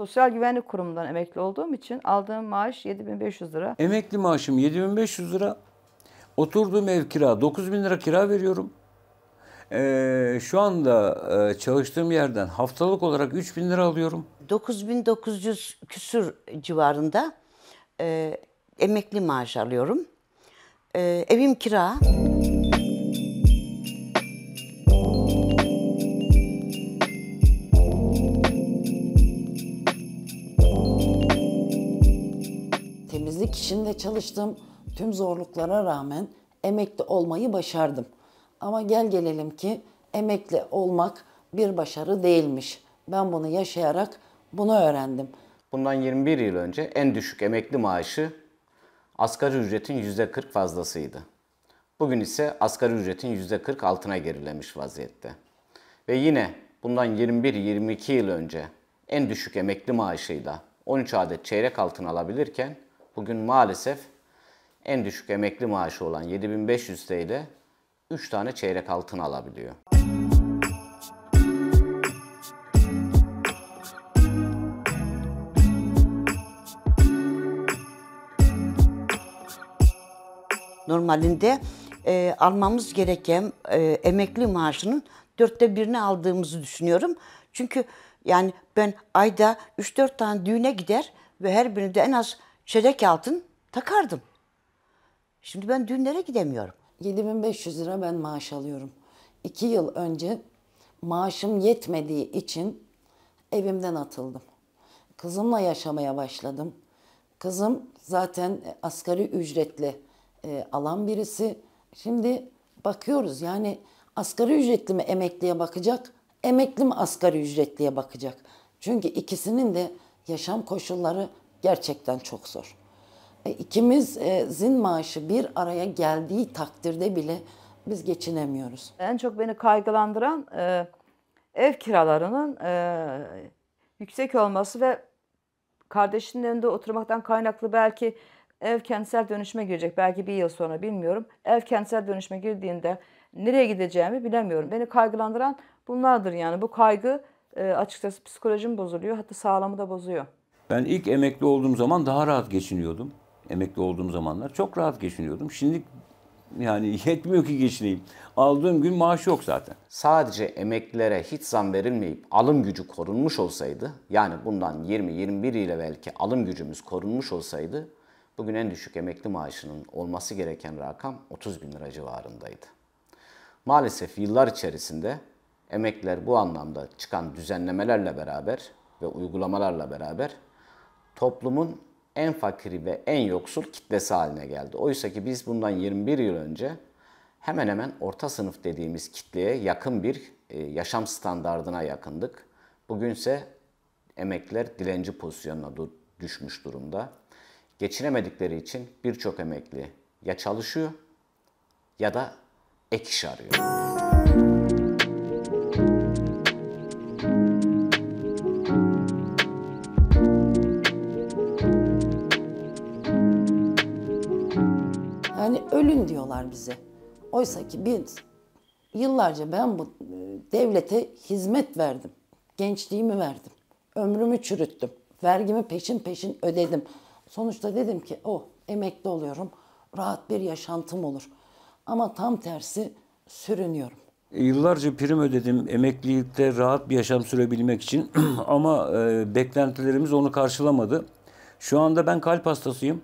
Sosyal Güvenlik Kurumu'ndan emekli olduğum için aldığım maaş 7.500 lira. Emekli maaşım 7.500 lira. Oturduğum ev kira 9.000 lira kira veriyorum. Şu anda çalıştığım yerden haftalık olarak 3.000 lira alıyorum. 9.900 küsür civarında emekli maaş alıyorum. Evim kira. Temizlik işinde çalıştım. Tüm zorluklara rağmen emekli olmayı başardım. Ama gel gelelim ki emekli olmak bir başarı değilmiş. Ben bunu yaşayarak bunu öğrendim. Bundan 21 yıl önce en düşük emekli maaşı asgari ücretin %40 fazlasıydı. Bugün ise asgari ücretin %40 altına gerilemiş vaziyette. Ve yine bundan 21-22 yıl önce en düşük emekli maaşıyla 13 adet çeyrek altın alabilirken bugün maalesef en düşük emekli maaşı olan 7.500 TL ile 3 tane çeyrek altın alabiliyor. Normalinde almamız gereken emekli maaşının 1/4'ünü aldığımızı düşünüyorum. Çünkü yani ben ayda 3-4 tane düğüne gider ve her birine de en az çeyrek altın takardım. Şimdi ben düğünlere gidemiyorum. 7.500 lira ben maaş alıyorum. 2 yıl önce maaşım yetmediği için evimden atıldım. Kızımla yaşamaya başladım. Kızım zaten asgari ücretli alan birisi. Şimdi bakıyoruz yani asgari ücretli mi emekliye bakacak, emekli mi asgari ücretliye bakacak. Çünkü ikisinin de yaşam koşulları gerçekten çok zor. İkimizin maaşı bir araya geldiği takdirde bile biz geçinemiyoruz. En çok beni kaygılandıran ev kiralarının yüksek olması ve kardeşinin önünde oturmaktan kaynaklı belki ev kentsel dönüşüme girecek. Belki bir yıl sonra bilmiyorum. Ev kentsel dönüşüme girdiğinde nereye gideceğimi bilemiyorum. Beni kaygılandıran bunlardır yani. Bu kaygı açıkçası psikolojim bozuluyor. Hatta sağlamı da bozuyor. Ben ilk emekli olduğum zaman daha rahat geçiniyordum. Emekli olduğum zamanlar çok rahat geçiniyordum. Şimdi yani yetmiyor ki geçineyim. Aldığım gün maaş yok zaten. Sadece emeklilere hiç zam verilmeyip alım gücü korunmuş olsaydı, yani bundan 20-21 ile belki alım gücümüz korunmuş olsaydı, bugün en düşük emekli maaşının olması gereken rakam 30.000 lira civarındaydı. Maalesef yıllar içerisinde emekliler bu anlamda çıkan düzenlemelerle beraber ve uygulamalarla beraber toplumun en fakiri ve en yoksul kitlesi haline geldi. Oysa ki biz bundan 21 yıl önce hemen hemen orta sınıf dediğimiz kitleye yakın bir yaşam standardına yakındık. Bugünse emekliler dilenci pozisyonuna düşmüş durumda. Geçinemedikleri için birçok emekli ya çalışıyor ya da ek iş arıyor. Yani ölün diyorlar bize. Oysa ki biz yıllarca ben bu devlete hizmet verdim. Gençliğimi verdim. Ömrümü çürüttüm. Vergimi peşin ödedim. Sonuçta dedim ki emekli oluyorum. Rahat bir yaşantım olur. Ama tam tersi sürünüyorum. Yıllarca prim ödedim emeklilikte rahat bir yaşam sürebilmek için ama beklentilerimiz onu karşılamadı. Şu anda ben kalp hastasıyım.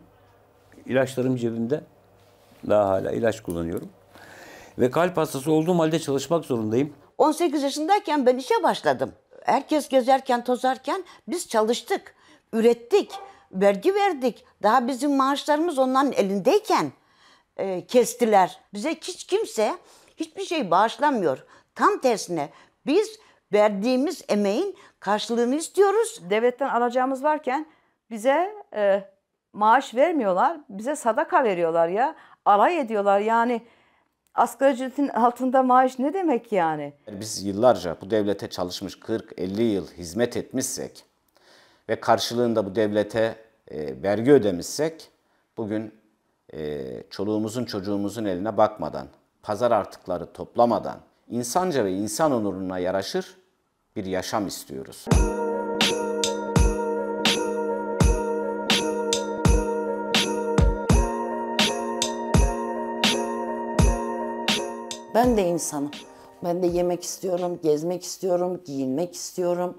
İlaçlarım cebimde. Daha hala ilaç kullanıyorum. Ve kalp hastası olduğum halde çalışmak zorundayım. 18 yaşındayken ben işe başladım. Herkes gezerken, tozarken biz çalıştık, ürettik. Vergi verdik. Daha bizim maaşlarımız onların elindeyken kestiler. Bize hiç kimse hiçbir şey bağışlamıyor. Tam tersine biz verdiğimiz emeğin karşılığını istiyoruz. Devletten alacağımız varken bize maaş vermiyorlar. Bize sadaka veriyorlar ya. Alay ediyorlar yani. Asgari ücretin altında maaş ne demek yani? Biz yıllarca bu devlete çalışmış 40-50 yıl hizmet etmişsek ve karşılığında bu devlete vergi ödemişsek bugün çoluğumuzun çocuğumuzun eline bakmadan, pazar artıkları toplamadan insanca ve insan onuruna yaraşır bir yaşam istiyoruz. Ben de insanım. Ben de yemek istiyorum, gezmek istiyorum, giyinmek istiyorum.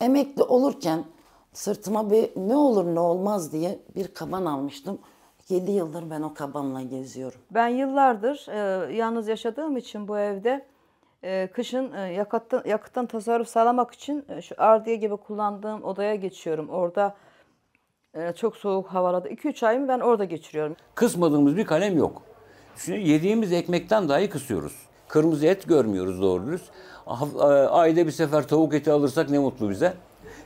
Emekli olurken sırtıma bir ne olur ne olmaz diye bir kaban almıştım. 7 yıldır ben o kabanla geziyorum. Ben yıllardır yalnız yaşadığım için bu evde kışın yakıttan tasarruf sağlamak için şu ardiye gibi kullandığım odaya geçiyorum. Orada çok soğuk havalarda 2-3 ayımı ben orada geçiriyorum. Kısmadığımız bir kalem yok. Şimdi yediğimiz ekmekten dahi kısıyoruz. Kırmızı et görmüyoruz doğru dürüst. Ayda bir sefer tavuk eti alırsak ne mutlu bize.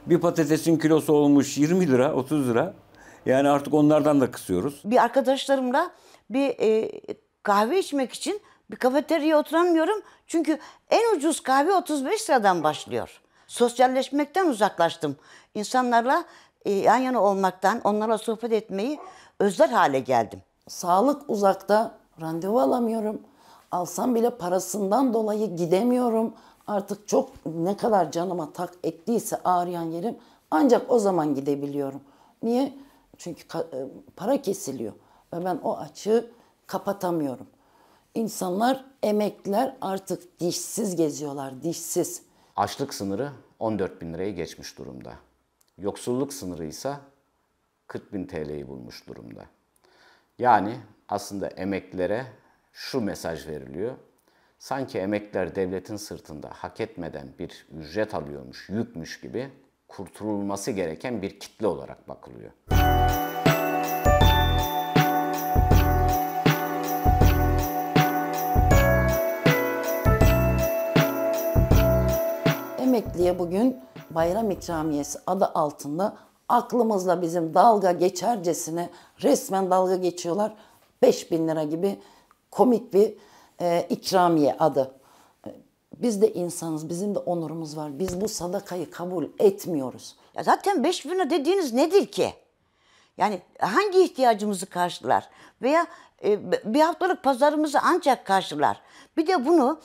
Bir patatesin kilosu olmuş 20 lira, 30 lira. Yani artık onlardan da kısıyoruz. Bir arkadaşlarımla bir kahve içmek için bir kafeteryaya oturamıyorum. Çünkü en ucuz kahve 35 liradan başlıyor. Sosyalleşmekten uzaklaştım. İnsanlarla yan yana olmaktan, onlarla sohbet etmeyi özler hale geldim. Sağlık uzakta, randevu alamıyorum. Alsam bile parasından dolayı gidemiyorum. Artık çok ne kadar canıma tak ettiyse ağrıyan yerim ancak o zaman gidebiliyorum. Niye? Çünkü para kesiliyor ve ben o açığı kapatamıyorum. İnsanlar, emekliler artık dişsiz geziyorlar, dişsiz. Açlık sınırı 14.000 lirayı geçmiş durumda. Yoksulluk sınırı ise 40.000 TL'yi bulmuş durumda. Yani aslında emeklilere şu mesaj veriliyor. Sanki emekliler devletin sırtında hak etmeden bir ücret alıyormuş, yükmüş gibi kurtululması gereken bir kitle olarak bakılıyor. Emekliye bugün bayram ikramiyesi adı altında aklımızla bizim dalga geçercesine resmen dalga geçiyorlar. 5.000 lira gibi komik bir ikramiye adı. Biz de insanız, bizim de onurumuz var. Biz bu sadakayı kabul etmiyoruz. Ya zaten 5.000 lira dediğiniz nedir ki? Yani hangi ihtiyacımızı karşılar? Veya bir haftalık pazarımızı ancak karşılar. Bir de bunu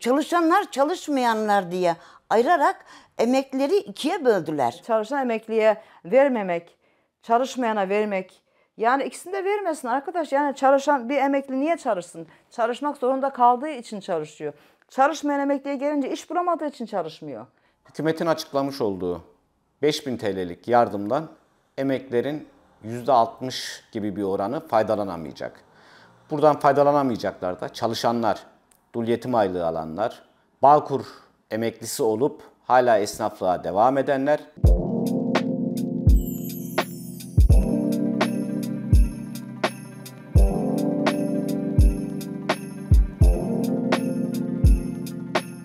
çalışanlar çalışmayanlar diye ayırarak emeklileri ikiye böldüler. Çalışan emekliye vermemek, çalışmayana vermek. Yani ikisini de vermesin arkadaş. Yani çalışan bir emekli niye çalışsın? Çalışmak zorunda kaldığı için çalışıyor. Çalışmayan emekliye gelince iş bulamadığı için çalışmıyor. Hükümetin açıklamış olduğu 5.000 TL'lik yardımdan emeklerin %60 gibi bir oranı faydalanamayacak. Buradan faydalanamayacaklar da çalışanlar, dul yetim aylığı alanlar, Bağkur emeklisi olup hala esnaflığa devam edenler.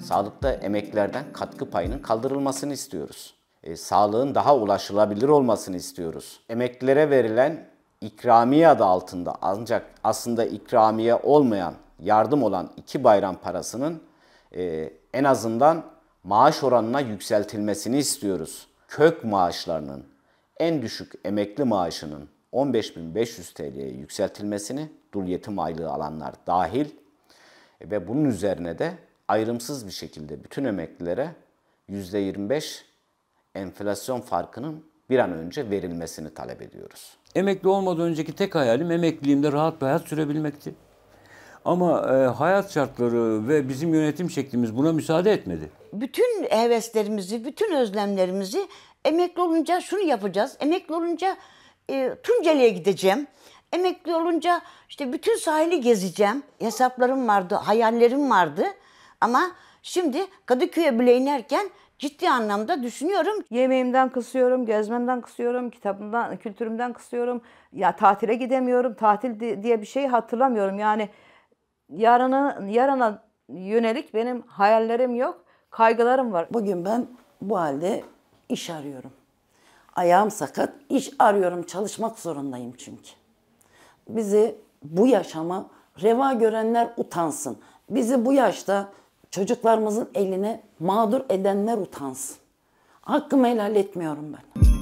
Sağlıkta emeklilerden katkı payının kaldırılmasını istiyoruz. Sağlığın daha ulaşılabilir olmasını istiyoruz. Emeklilere verilen ikramiye adı altında ancak aslında ikramiye olmayan, yardım olan iki bayram parasının en azından maaş oranına yükseltilmesini istiyoruz. Kök maaşlarının, en düşük emekli maaşının 15.500 TL'ye yükseltilmesini, dul yetim aylığı alanlar dahil ve bunun üzerine de ayrımsız bir şekilde bütün emeklilere %25 enflasyon farkının bir an önce verilmesini talep ediyoruz. Emekli olmadan önceki tek hayalim emekliliğimde rahat bir hayat sürebilmekti. Ama hayat şartları ve bizim yönetim şeklimiz buna müsaade etmedi. Bütün heveslerimizi, bütün özlemlerimizi emekli olunca şunu yapacağız. Emekli olunca Tunceli'ye gideceğim. Emekli olunca işte bütün sahili gezeceğim. Hesaplarım vardı, hayallerim vardı. Ama şimdi Kadıköy'e bile inerken ciddi anlamda düşünüyorum. Yemeğimden kısıyorum, gezmemden kısıyorum, kitabımdan, kültürümden kısıyorum. Ya tatile gidemiyorum, tatil diye bir şey hatırlamıyorum. Yani yarına yönelik benim hayallerim yok, kaygılarım var. Bugün ben bu halde iş arıyorum. Ayağım sakat, iş arıyorum, çalışmak zorundayım çünkü. Bizi bu yaşama reva görenler utansın. Bizi bu yaşta çocuklarımızın eline mağdur edenler utansın. Hakkımı helal etmiyorum ben.